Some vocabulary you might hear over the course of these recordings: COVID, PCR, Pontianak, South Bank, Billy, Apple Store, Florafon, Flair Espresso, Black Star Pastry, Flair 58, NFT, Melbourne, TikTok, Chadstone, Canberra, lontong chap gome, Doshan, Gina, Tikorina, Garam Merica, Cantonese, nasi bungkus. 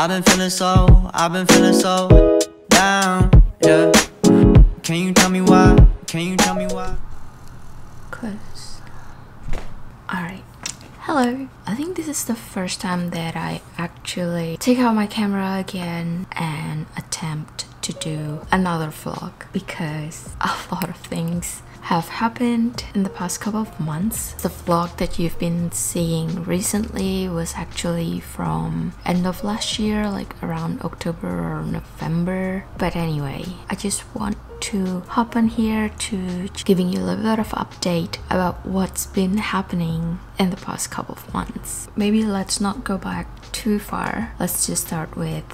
I've been feeling so down, yeah. Can you tell me why? Can you tell me why? Close. Alright. Hello. I think this is the first time that I actually take out my camera again and attempt to do another vlog because a lot of things have happened in the past couple of months. The vlog that you've been seeing recently was actually from end of last year, like around October or November. But anyway, I just want to hop on here to giving you a little bit of update about what's been happening in the past couple of months. Maybe let's not go back too far. Let's just start with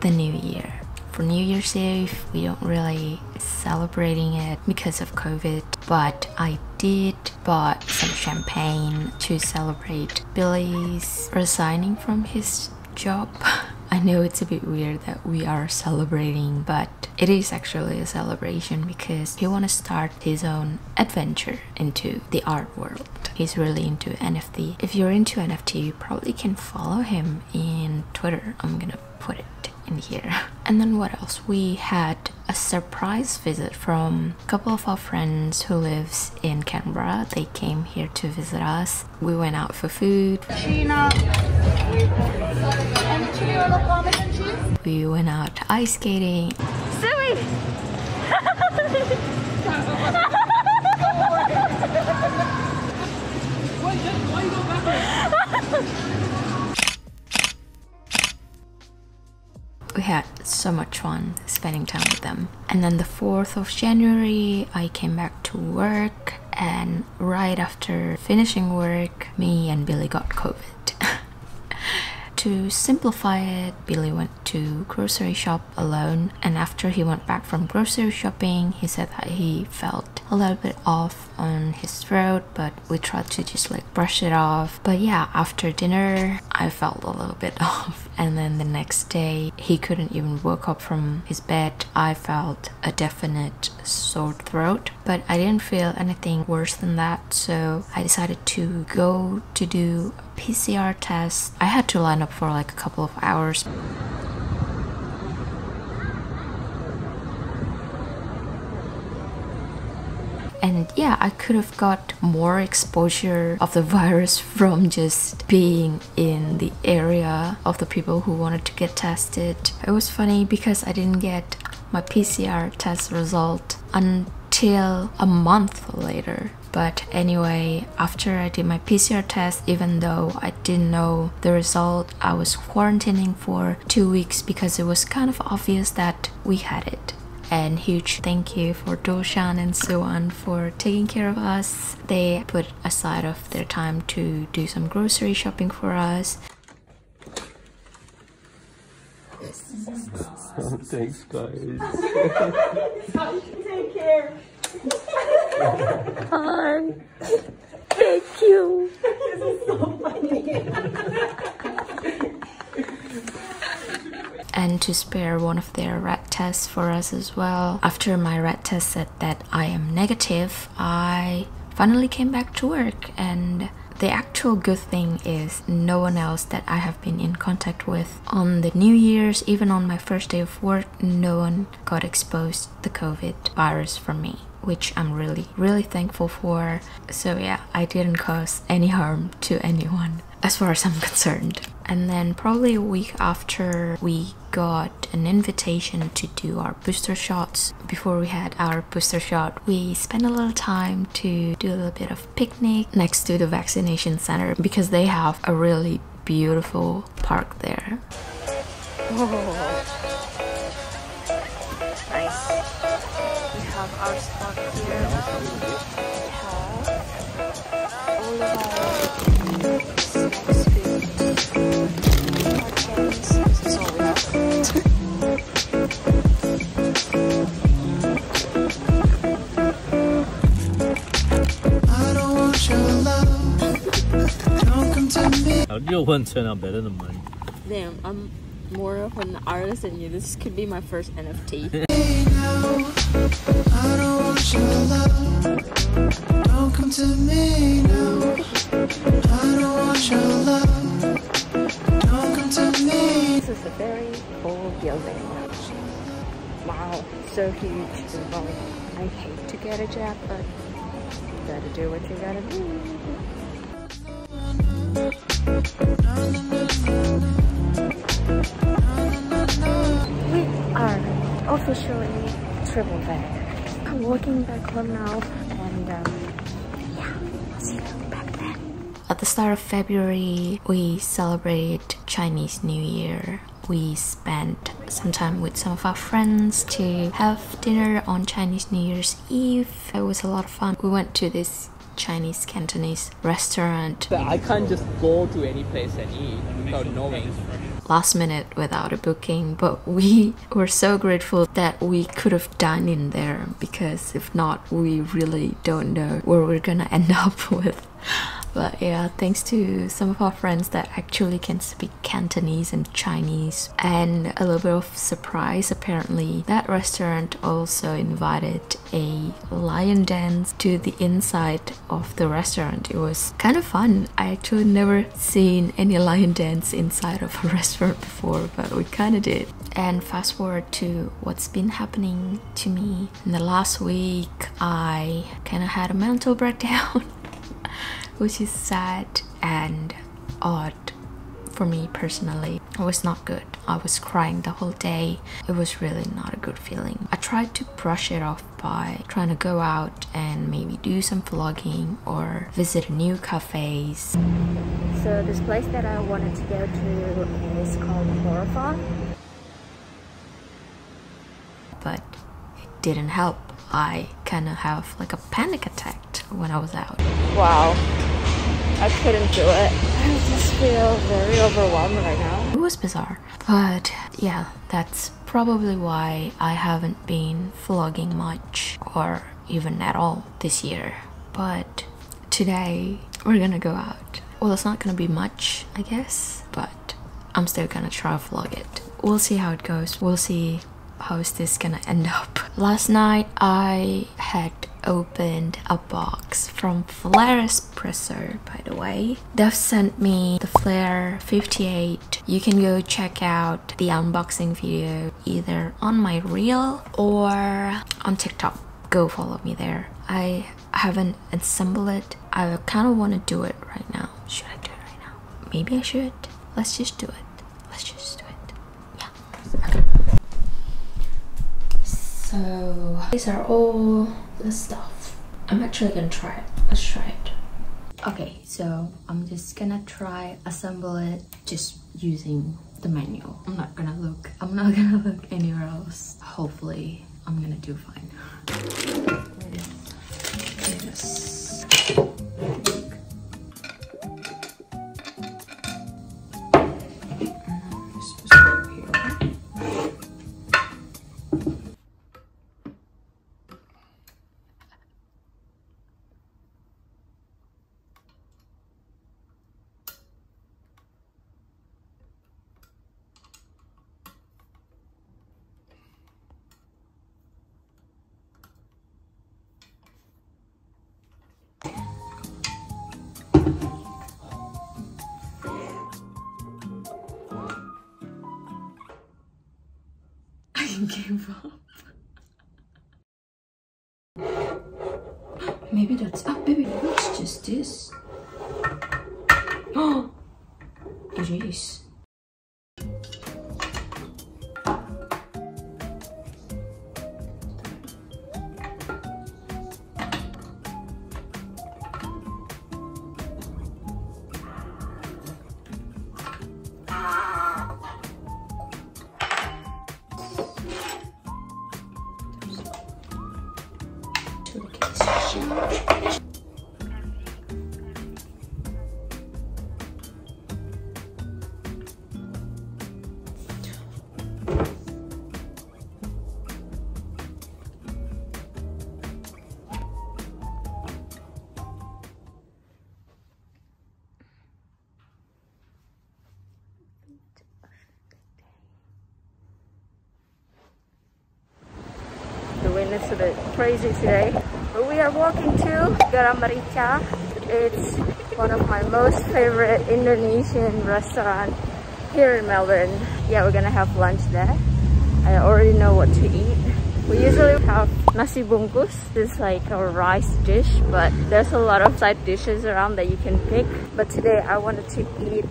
the new year. For New Year's Eve, we don't really celebrating it because of COVID, but I did bought some champagne to celebrate Billy's resigning from his job. I know it's a bit weird that we are celebrating, but it is actually a celebration because he wants to start his own adventure into the art world. He's really into NFT. If you're into NFT, you probably can follow him in Twitter. I'm gonna put it in here. And then what else? We had a surprise visit from a couple of our friends who lives in Canberra. They came here to visit us. We went out for food. Gina. We went out ice skating. Suey. We had so much fun spending time with them. And then the 4th of January, I came back to work, and right after finishing work, me and Billy got COVID. To simplify it, Billy went to grocery shop alone, and after he went back from grocery shopping, he said that he felt a little bit off on his throat, but we tried to just like brush it off. But yeah, after dinner, I felt a little bit off, and then the next day, he couldn't even wake up from his bed. I felt a definite sore throat, but I didn't feel anything worse than that, so I decided to go to do a PCR test. I had to line up for like a couple of hours. And yeah, I could have got more exposure of the virus from just being in the area of the people who wanted to get tested. It was funny because I didn't get my PCR test result until a month later. But anyway, after I did my PCR test, even though I didn't know the result, I was quarantining for 2 weeks because it was kind of obvious that we had it. And huge thank you for Doshan and so on for taking care of us. They put aside of their time to do some grocery shopping for us. Thanks, guys. Take care. Hi. Thank you. This is so funny. And to spare one of their rat tests for us as well. After my rat test said that I am negative, I finally came back to work, and the actual good thing is no one else that I have been in contact with on the New Year's, even on my first day of work, no one got exposed to the COVID virus from me, which I'm really thankful for. So yeah, I didn't cause any harm to anyone as far as I'm concerned. And then probably a week after, we got an invitation to do our booster shots. Before we had our booster shot, we spent a little time to do a little bit of picnic next to the vaccination center because they have a really beautiful park there. Oh. Nice. We have our spot here. We have all of our How did your one turn out better than mine? Damn, I'm more of an artist than you. This could be my first NFT. I don't want your love. Don't come to me now. I don't want your love. Don't come to me. is a very old building. Wow, so huge and long. I hate to get a jab, but you gotta do what you gotta do. We are officially triple back. I'm walking back home now, and yeah, see you back then. At the start of February, we celebrate Chinese New Year. We spent some time with some of our friends to have dinner on Chinese New Year's Eve. It was a lot of fun. We went to this Chinese Cantonese restaurant. I can't just go to any place and eat without knowing. Last minute without a booking, but we were so grateful that we could have dined in there, because if not, we really don't know where we're gonna end up with. But yeah, thanks to some of our friends that actually can speak Cantonese and Chinese, and a little bit of surprise, apparently that restaurant also invited a lion dance to the inside of the restaurant. It was kind of fun. I actually never seen any lion dance inside of a restaurant before, but we kind of did. And fast forward to what's been happening to me in the last week, I kind of had a mental breakdown. Which is sad and odd for me personally. It was not good. I was crying the whole day. It was really not a good feeling. I tried to brush it off by trying to go out and maybe do some vlogging or visit new cafes. So this place that I wanted to go to is called Florafon. But it didn't help. I kind of have like a panic attack when I was out. Wow. I couldn't do it. I just feel very overwhelmed right now. It was bizarre. But yeah, that's probably why I haven't been vlogging much or even at all this year. But today we're gonna go out. Well, it's not gonna be much, I guess, but I'm still gonna try to vlog it. We'll see how it goes. We'll see how is this gonna end up. Last night I had opened a box from Flair Espresso, by the way. They've sent me the Flair 58. You can go check out the unboxing video either on my reel or on TikTok. Go follow me there. I haven't assembled it. I kind of want to do it right now. Should I do it right now? Maybe I should. Let's just do it. Let's just do it. Yeah. Okay. So these are all the stuff. I'm actually gonna try it. Let's try it. Okay, so I'm just gonna try assemble it just using the manual. I'm not gonna look anywhere else. Hopefully I'm gonna do fine. Yes. Gave up. Maybe that's up, baby. It's just this. Oh, it is. It's a bit crazy today, but we are walking to Garam Merica. It's one of my most favorite Indonesian restaurants here in Melbourne. Yeah, we're gonna have lunch there. I already know what to eat. We usually have nasi bungkus. This is like a rice dish, but there's a lot of side dishes around that you can pick. But today I wanted to eat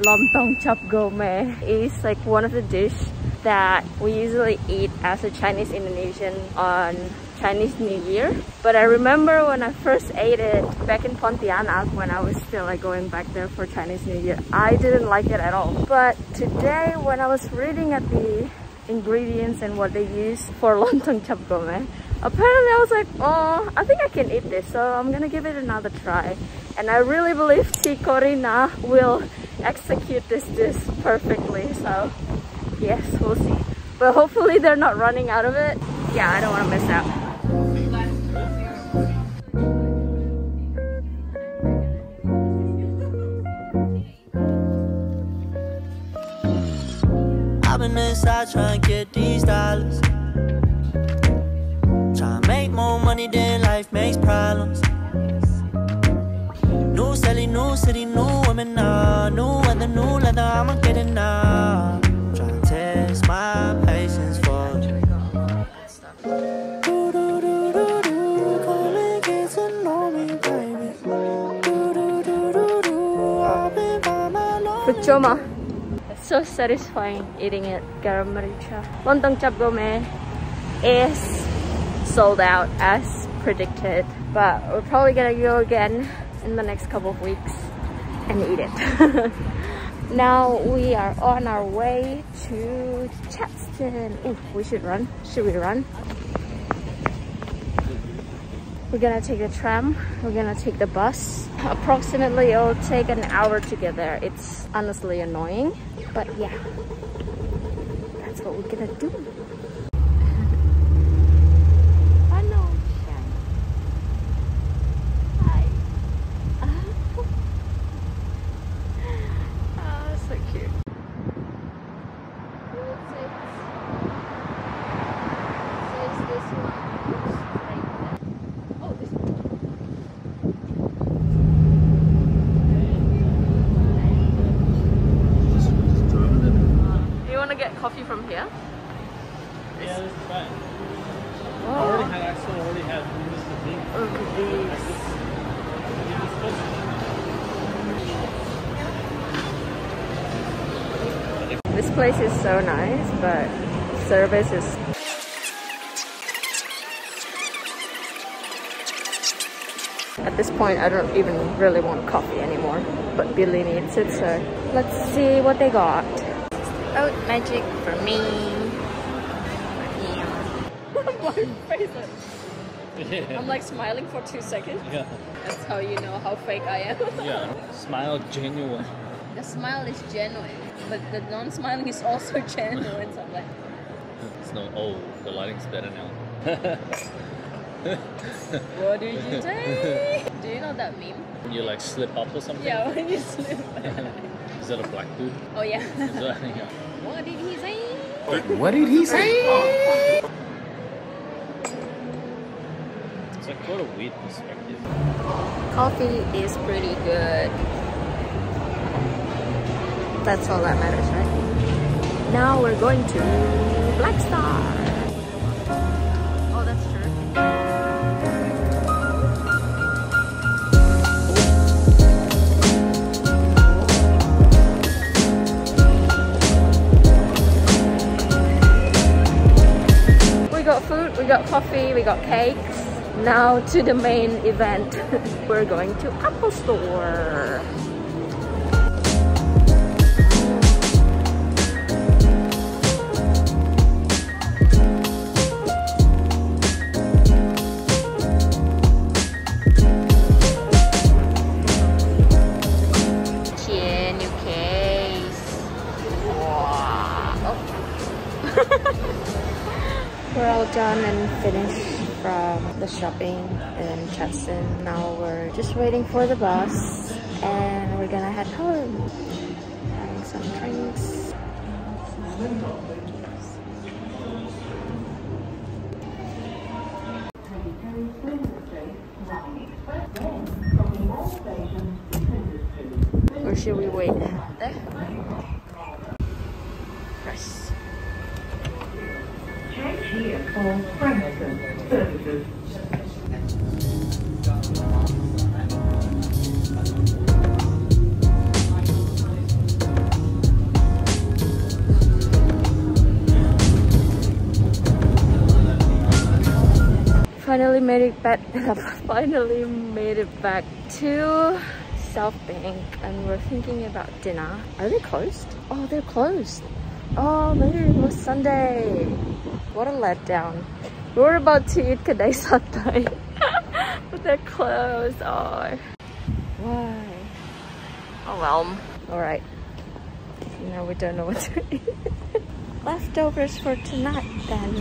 lontong chap gome. It's like one of the dishes that we usually eat as a Chinese Indonesian on Chinese New Year. But I remember when I first ate it back in Pontianak, when I was still like going back there for Chinese New Year, I didn't like it at all. But today when I was reading at the ingredients and what they use for lontong chap gome, apparently I was like, oh, I think I can eat this, so I'm gonna give it another try. And I really believe Tikorina will execute this dish perfectly, so yes, we'll see. But hopefully they're not running out of it. Yeah, I don't want to miss out. Inside trying to get these dollars, trying to make more money than life makes problems. New Sally, new city, new women, nah, new weather, new leather, I'ma get it now. Trying to test my patience for do do do do do, come and get to know me, baby. Do do do do do, I've been by my lonely. So satisfying eating it. Garam Merica. Lontong chap gome is sold out as predicted, but we're probably gonna go again in the next couple of weeks and eat it. Now we are on our way to Chadstone. Ooh, we should run. Should we run? We're gonna take the tram, we're gonna take the bus. Approximately it'll take an hour to get there. It's honestly annoying, but yeah, that's what we're gonna do. Hi. Oh, so cute. This place is so nice, but service is... At this point, I don't even really want coffee anymore, but Billy needs it, so let's see what they got. Oh, magic for me. My face is... I'm like smiling for 2 seconds. Yeah. That's how you know how fake I am. Yeah, smile genuine. The smile is genuine, but the non-smiling is also genuine. So I'm like, it's not. Oh, the lighting's better now. What did you say? Do you know that meme? When you like slip up or something. Yeah, when you slip. Is that a black dude? Oh yeah. What did he say? What did he say? It's like what a weird perspective. Coffee is pretty good. That's all that matters, right? Now we're going to Black Star. Oh, that's true. We got food, we got coffee, we got cakes. Now to the main event. We're going to Apple Store. We're all done and finished from the shopping in Chadstone. Now we're just waiting for the bus and we're gonna head home. Having some drinks. Or should we wait there? here for premises services. Finally made it back to South Bank, and we're thinking about dinner. Are they closed? Oh, they're closed. Oh, maybe it was Sunday. What a letdown. We were about to eat kadai satay, but they're closed. Oh, why? Overwhelmed. All right. Now we don't know what to eat. Leftovers for tonight, then.